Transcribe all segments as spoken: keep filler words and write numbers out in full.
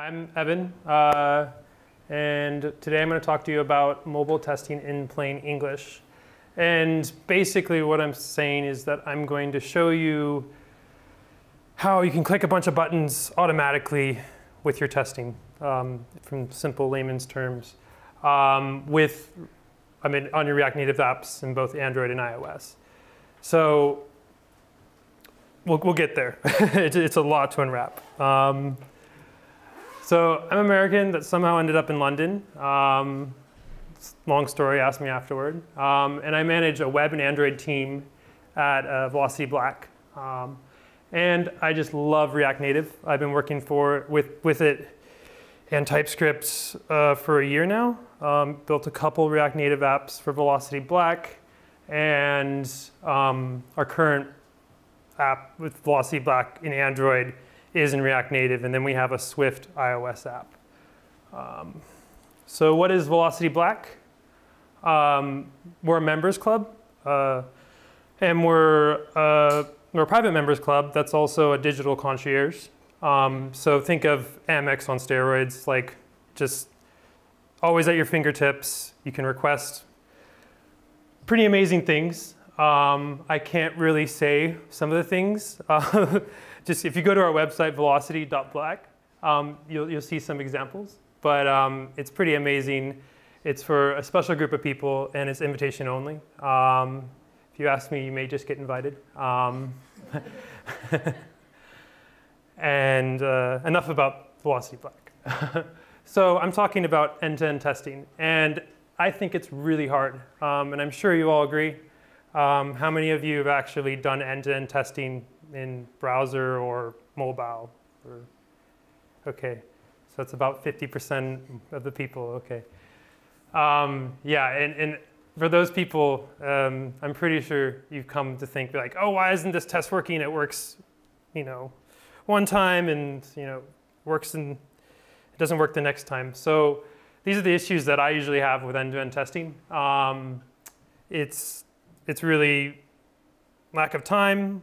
I'm Evan, uh, and today I'm going to talk to you about mobile testing in plain English. And basically what I'm saying is that I'm going to show you how you can click a bunch of buttons automatically with your testing, um, from simple layman's terms, um, with, I mean, on your React Native apps in both Android and iOS. So we'll, we'll get there. it's, it's a lot to unwrap. Um, So I'm American that somehow ended up in London. Um, long story, ask me afterward. Um, and I manage a web and Android team at uh, Velocity Black. Um, and I just love React Native. I've been working for with, with it and TypeScript uh, for a year now. Um, built a couple React Native apps for Velocity Black. And um, our current app with Velocity Black in Android is in React Native, and then we have a Swift iOS app. Um, so what is Velocity Black? Um, we're a members club, uh, and we're, uh, we're a private members club that's also a digital concierge. Um, so think of Amex on steroids, like just always at your fingertips. You can request pretty amazing things. Um, I can't really say some of the things. Uh, just if you go to our website, velocity dot black, um, you'll, you'll see some examples. But um, it's pretty amazing. It's for a special group of people, and it's invitation only. Um, if you ask me, you may just get invited. Um, and uh, enough about Velocity Black. So I'm talking about end-to-end testing. And I think it's really hard. Um, and I'm sure you all agree. Um, how many of you have actually done end-to-end testing in browser or mobile? Or, okay, so that's about fifty percent of the people, okay. Um, yeah, and, and for those people, um, I'm pretty sure you've come to think like, oh, why isn't this test working? It works, you know, one time and, you know, works and it doesn't work the next time. So these are the issues that I usually have with end-to-end testing. Um, it's It's really lack of time,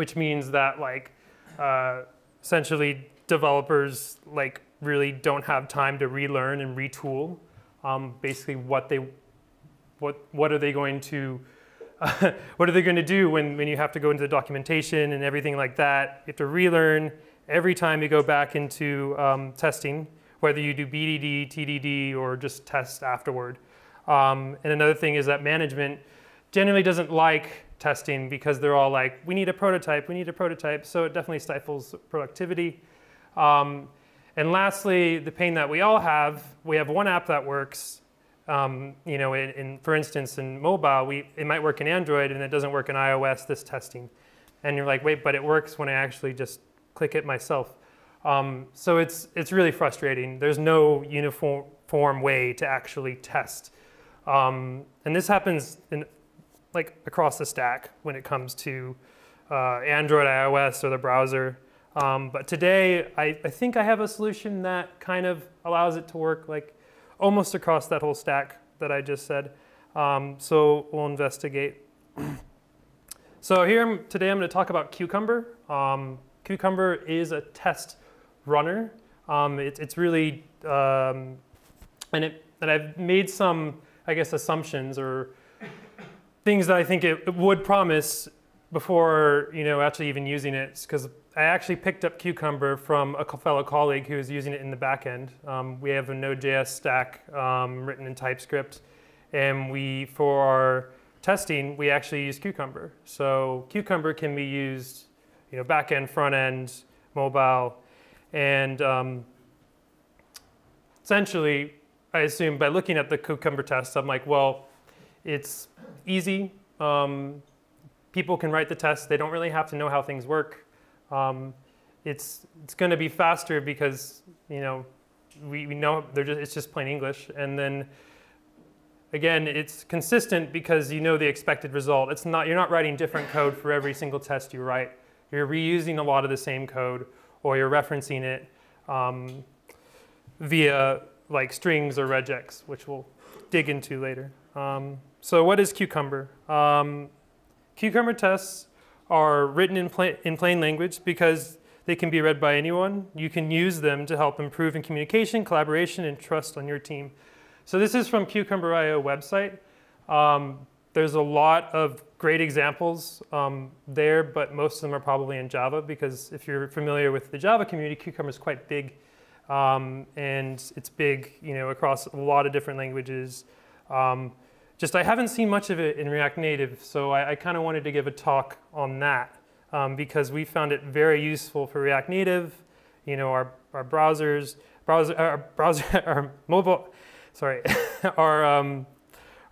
which means that like uh, essentially developers like really don't have time to relearn and retool. Um, basically, what they what what are they going to uh, what are they going to do when when you have to go into the documentation and everything like that? You have to relearn every time you go back into um, testing, whether you do B D D, T D D, or just test afterward. Um, and another thing is that management generally doesn't like testing because they're all like, we need a prototype, we need a prototype. So it definitely stifles productivity. Um, and lastly, the pain that we all have, we have one app that works. Um, you know, in, in, for instance, in mobile, we, it might work in Android and it doesn't work in iOS, this testing. And you're like, wait, but it works when I actually just click it myself. Um, so it's, it's really frustrating. There's no uniform way to actually test. Um, and this happens in like across the stack when it comes to uh, Android, iOS, or the browser. Um, but today, I, I think I have a solution that kind of allows it to work like almost across that whole stack that I just said. Um, so we'll investigate. So here today, I'm going to talk about Cucumber. Um, Cucumber is a test runner. Um, it, it's really, um, and, it, and I've made some, I guess, assumptions or things that I think it would promise before, you know, actually even using it, because I actually picked up Cucumber from a fellow colleague who was using it in the back end. Um, we have a Node dot J S stack um, written in TypeScript, and we, for our testing, we actually use Cucumber. So Cucumber can be used, you know, back end, front end, mobile, and um, essentially, I assume by looking at the Cucumber test, I'm like, well, it's easy. Um, people can write the test. They don't really have to know how things work. Um, it's it's going to be faster because, you know, we, we know they're just, it's just plain English. And then again, it's consistent because you know the expected result. It's not, you're not writing different code for every single test you write. You're reusing a lot of the same code, or you're referencing it um, via like strings or regex, which we'll dig into later. Um, So what is Cucumber? Um, Cucumber tests are written in, pla in plain language because They can be read by anyone. You can use them to help improve in communication, collaboration, and trust on your team. So this is from Cucumber dot i o website. Um, there's a lot of great examples um, there, but most of them are probably in Java, because if you're familiar with the Java community, Cucumber is quite big. Um, and it's big, you know, across a lot of different languages. Um, just I haven't seen much of it in React Native, so I, I kind of wanted to give a talk on that um, because we found it very useful for React Native. You know, our our browsers, browser, our browser, our mobile, sorry, our um,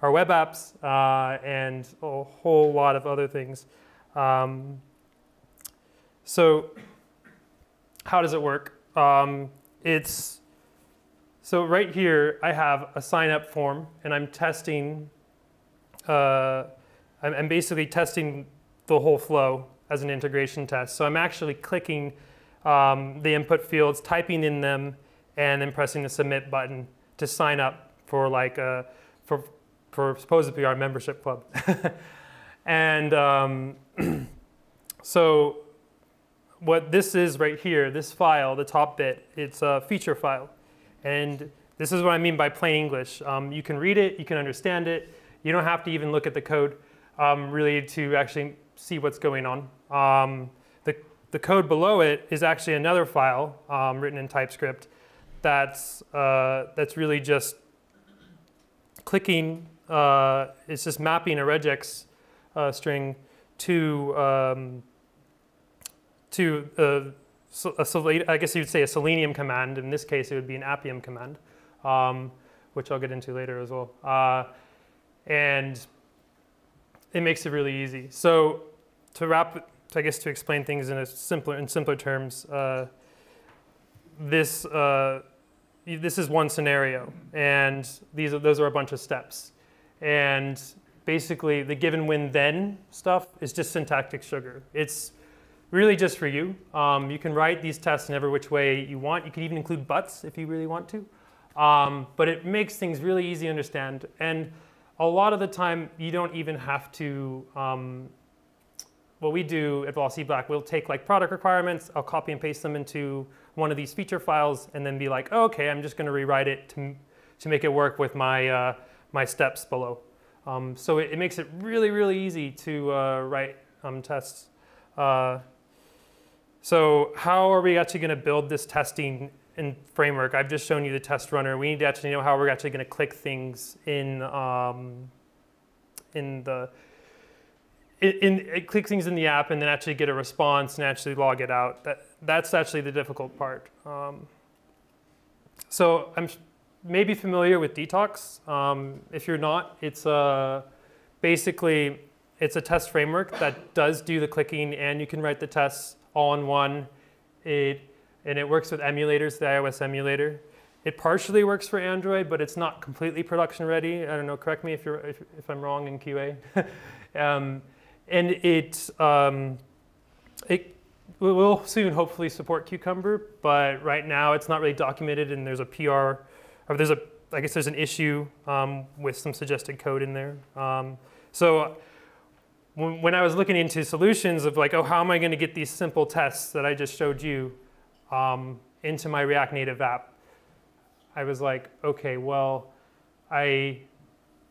our web apps, uh, and a whole lot of other things. Um, so, how does it work? Um, It's, so right here, I have a sign up form, and I'm testing, uh, I'm, I'm basically testing the whole flow as an integration test. So I'm actually clicking um, the input fields, typing in them, and then pressing the submit button to sign up for like, a, for, for supposedly our membership club. And um, so, what this is right here, this file, the top bit, it's a feature file. And this is what I mean by plain English. Um, you can read it, you can understand it. You don't have to even look at the code um, really to actually see what's going on. Um, the, the code below it is actually another file um, written in TypeScript that's, uh, that's really just clicking, uh, it's just mapping a regex uh, string to um, to a, a, I guess you'd say a Selenium command. In this case, it would be an Appium command, um, which I'll get into later as well. Uh, and it makes it really easy. So to wrap, I guess to explain things in a simpler, in simpler terms, uh, this, uh, this is one scenario. And these are, those are a bunch of steps. And basically, the given when then stuff is just syntactic sugar. It's really just for you. Um, you can write these tests in every which way you want. You can even include buts if you really want to. Um, but it makes things really easy to understand. And a lot of the time, you don't even have to, um, what we do at Velocity Black, we'll take like product requirements, I'll copy and paste them into one of these feature files, and then be like, oh, okay, I'm just gonna rewrite it to, to make it work with my, uh, my steps below. Um, so it, it makes it really, really easy to uh, write um, tests. Uh, So how are we actually going to build this testing in framework? I've just shown you the test runner. We need to actually know how we're actually going to click things in um, in the in, in click things in the app, and then actually get a response and actually log it out. That that's actually the difficult part. Um, so I'm maybe familiar with Detox. Um, if you're not, it's a basically it's a test framework that does do the clicking, and you can write the tests all in one, it, and it works with emulators, the iOS emulator. It partially works for Android, but it's not completely production ready. I don't know, correct me if, you're, if, if I'm wrong in Q A. um, and it, um, it will soon hopefully support Cucumber, but right now it's not really documented, and there's a P R, or there's a, I guess there's an issue um, with some suggested code in there. Um, so. When I was looking into solutions of like, oh, how am I going to get these simple tests that I just showed you um, into my React Native app? I was like, okay, well, I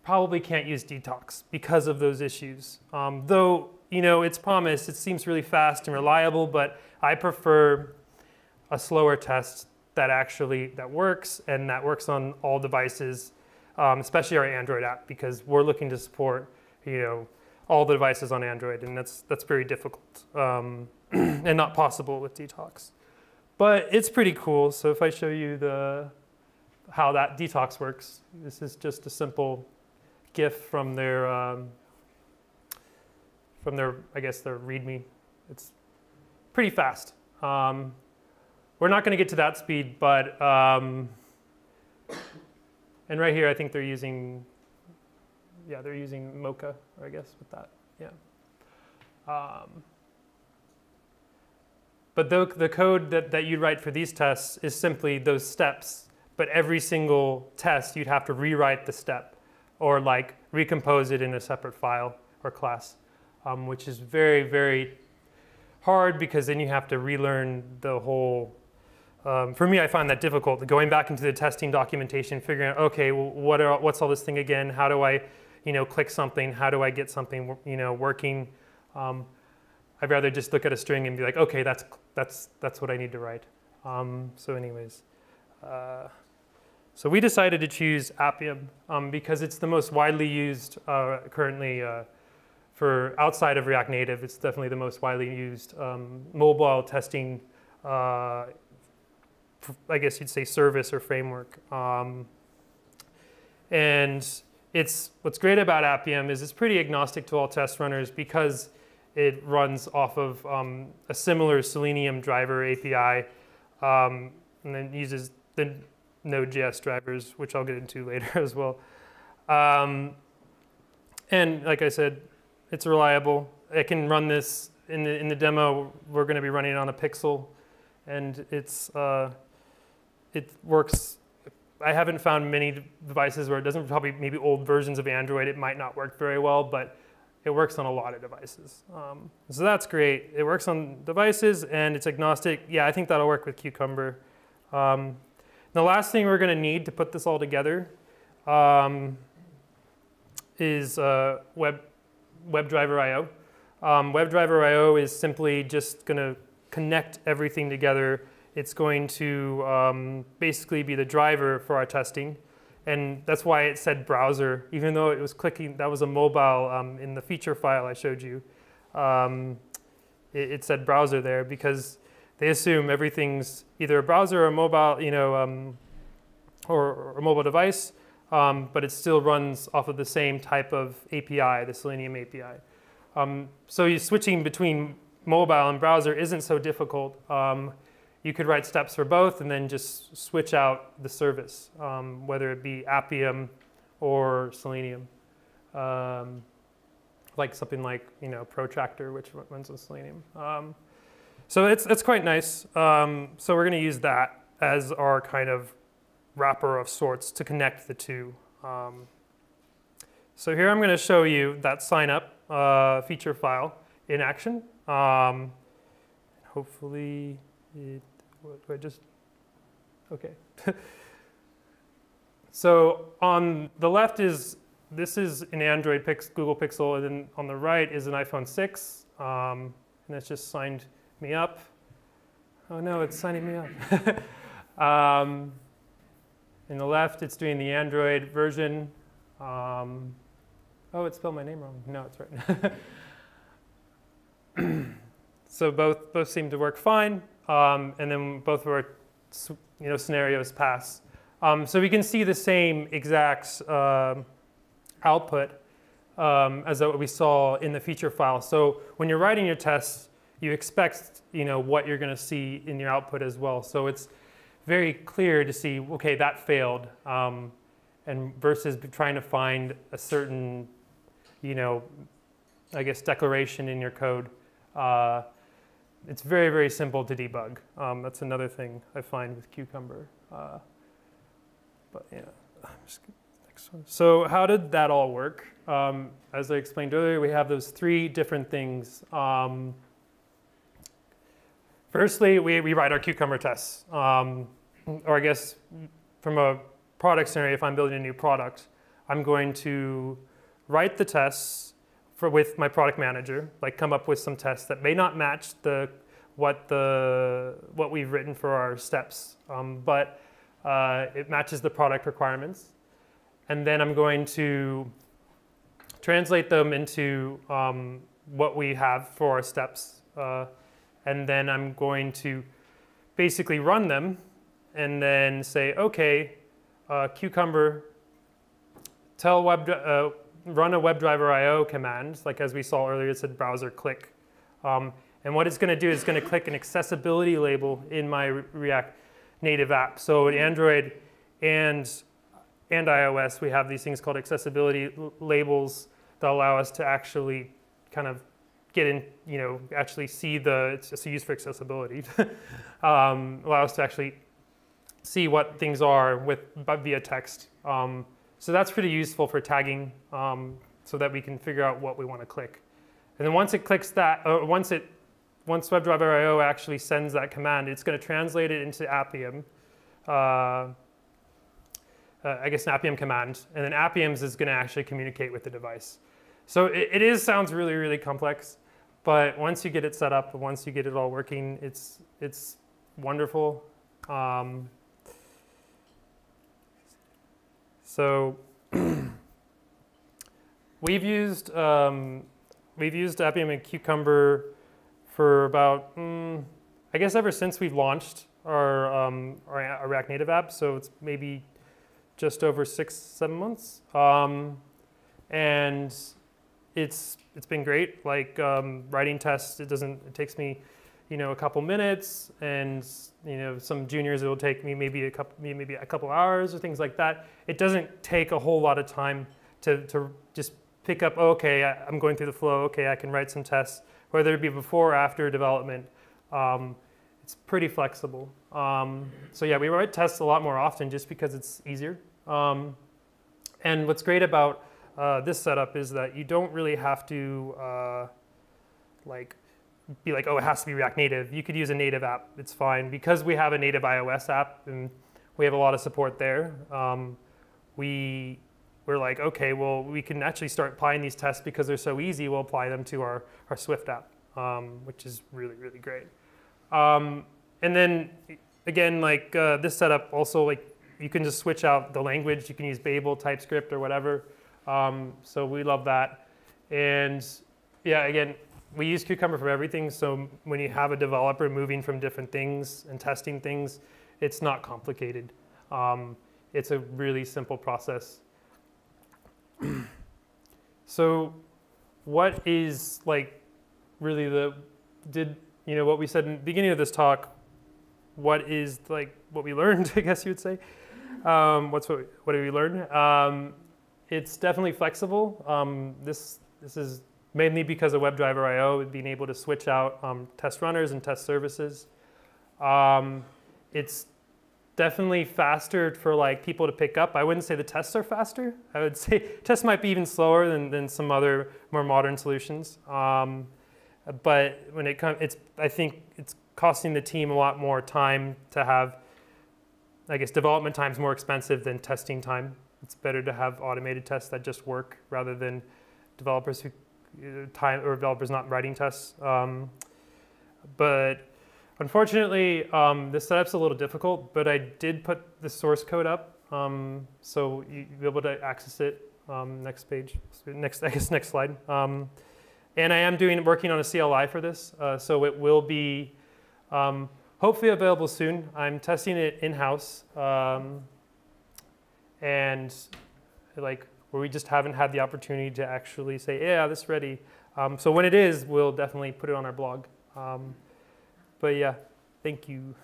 probably can't use Detox because of those issues. Um, though, you know, it's promised. It seems really fast and reliable, but I prefer a slower test that actually that works and that works on all devices, um, especially our Android app, because we're looking to support, you know, all the devices on Android, and that's that's very difficult um, and not possible with Detox. But it's pretty cool. So if I show you the how that Detox works, this is just a simple GIF from their um, from their I guess their README. It's pretty fast. Um, we're not going to get to that speed, but um, and right here I think they're using. Yeah, they're using Mocha, I guess, with that. Yeah. Um, but the, the code that, that you'd write for these tests is simply those steps. But every single test, you'd have to rewrite the step or like recompose it in a separate file or class, um, which is very, very hard because then you have to relearn the whole. Um, for me, I find that difficult. Going back into the testing documentation, figuring out, okay, well, what are, what's all this thing again? How do I, you know, click something? How do I get something, you know, working? Um, I'd rather just look at a string and be like, okay, that's that's that's what I need to write. Um, so, anyways, uh, so we decided to choose Appium um, because it's the most widely used uh, currently uh, for outside of React Native. It's definitely the most widely used um, mobile testing. Uh, I guess you'd say service or framework. Um, and it's what's great about Appium is it's pretty agnostic to all test runners because it runs off of um, a similar Selenium driver A P I um, and then uses the Node J S drivers, which I'll get into later as well. Um, and like I said, it's reliable. It can run this, in the, in the demo, we're gonna be running it on a pixel and it's, uh, it works. I haven't found many devices where it doesn't, probably maybe old versions of Android, it might not work very well, but it works on a lot of devices. Um, so that's great. It works on devices and it's agnostic. Yeah, I think that'll work with Cucumber. Um, the last thing we're gonna need to put this all together um, is uh, web, WebDriver dot I O. Um, WebDriver dot I O is simply just gonna connect everything together. It's going to um, basically be the driver for our testing. And that's why it said browser, even though it was clicking, that was a mobile um, in the feature file I showed you. Um, it, it said browser there because they assume everything's either a browser or a mobile, you know, um, or, or a mobile device, um, but it still runs off of the same type of A P I, the Selenium A P I. Um, so you switching between mobile and browser isn't so difficult. Um, You could write steps for both and then just switch out the service, um, whether it be Appium or Selenium. Um, like something like, you know, Protractor, which runs on Selenium. Um, so it's, it's quite nice. Um, so we're gonna use that as our kind of wrapper of sorts to connect the two. Um, so here I'm gonna show you that sign up uh, feature file in action. Um, hopefully, It, what do I just, okay. So on the left is, this is an Android Pix, Google Pixel, and then on the right is an iPhone six. Um, and it's just signed me up. Oh no, it's signing me up. um, in the left, it's doing the Android version. Um, oh, it spelled my name wrong. No, it's right. So both, both seem to work fine. Um, and then both of our, you know, scenarios pass. Um, so we can see the same exact uh, output um, as what we saw in the feature file. So when you're writing your tests, you expect, you know, what you're going to see in your output as well. So it's very clear to see, okay, that failed, um, and versus trying to find a certain, you know, I guess declaration in your code. Uh, It's very, very simple to debug. Um, that's another thing I find with Cucumber. Uh, but yeah, I'm just gonna, next one. So how did that all work? Um, as I explained earlier, we have those three different things. Um, firstly, we, we write our Cucumber tests. Um, or I guess from a product scenario, if I'm building a new product, I'm going to write the tests with my product manager, like come up with some tests that may not match the what the what we've written for our steps, um, but uh, it matches the product requirements. And then I'm going to translate them into um, what we have for our steps, uh, and then I'm going to basically run them, and then say, okay, uh, Cucumber, tell web. Uh, run a WebDriver dot I O command, like as we saw earlier, it said browser click. Um, and what it's gonna do is gonna click an accessibility label in my React Native app. So in Android and, and iOS, we have these things called accessibility labels that allow us to actually kind of get in, you know, actually see the, it's just used for accessibility. um, allow us to actually see what things are with, via text. Um, So that's pretty useful for tagging, um, so that we can figure out what we want to click. And then once it clicks that, uh, once it once WebDriver dot i o actually sends that command, it's going to translate it into Appium. Uh, Uh, I guess an Appium command, and then Appium's is going to actually communicate with the device. So it, it is sounds really, really complex, but once you get it set up, once you get it all working, it's it's wonderful. Um, so we've used um, we've used Appium and Cucumber for about mm, I guess ever since we've launched our um, our, our React Native app. So it's maybe just over six, seven months, um, and it's it's been great. Like um, writing tests, it doesn't. It takes me, you know, a couple minutes, and you know, some juniors it will take me maybe a couple, maybe a couple hours or things like that. It doesn't take a whole lot of time to to just pick up. Oh, okay, I, I'm going through the flow. Okay, I can write some tests, whether it be before or after development. Um, it's pretty flexible. Um, so yeah, we write tests a lot more often just because it's easier. Um, and what's great about uh, this setup is that you don't really have to uh, like be like, oh, it has to be React Native. You could use a native app. It's fine. Because we have a native iOS app and we have a lot of support there, um, we, we're like, okay, well, we can actually start applying these tests because they're so easy. We'll apply them to our, our Swift app, um, which is really, really great. Um, and then, again, like uh, this setup also, like, you can just switch out the language. You can use Babel, TypeScript, or whatever. Um, so we love that. And yeah, again, we use Cucumber for everything. So when you have a developer moving from different things and testing things, it's not complicated. Um, it's a really simple process. So what is like really the, did, you know, what we said in the beginning of this talk, what is like what we learned, I guess you would say. Um, what's what, we, what did we learn? Um, it's definitely flexible. Um, this this is mainly because of WebDriver dot i o being able to switch out um, test runners and test services. Um, it's definitely faster for like people to pick up. I wouldn't say the tests are faster. I would say tests might be even slower than than some other more modern solutions. Um, but when it comes, it's I think it's costing the team a lot more time to have. I guess development time is more expensive than testing time. It's better to have automated tests that just work rather than developers who time or developers not writing tests. Um, but unfortunately, um, this setup's a little difficult. But I did put the source code up, um, so you'll be able to access it. Um, next page, next I guess next slide. Um, and I am doing working on a C L I for this, uh, so it will be. Um, Hopefully available soon. I'm testing it in-house, um, and like where we just haven't had the opportunity to actually say, yeah, this is ready. Um, so when it is, we'll definitely put it on our blog. Um, but yeah, thank you.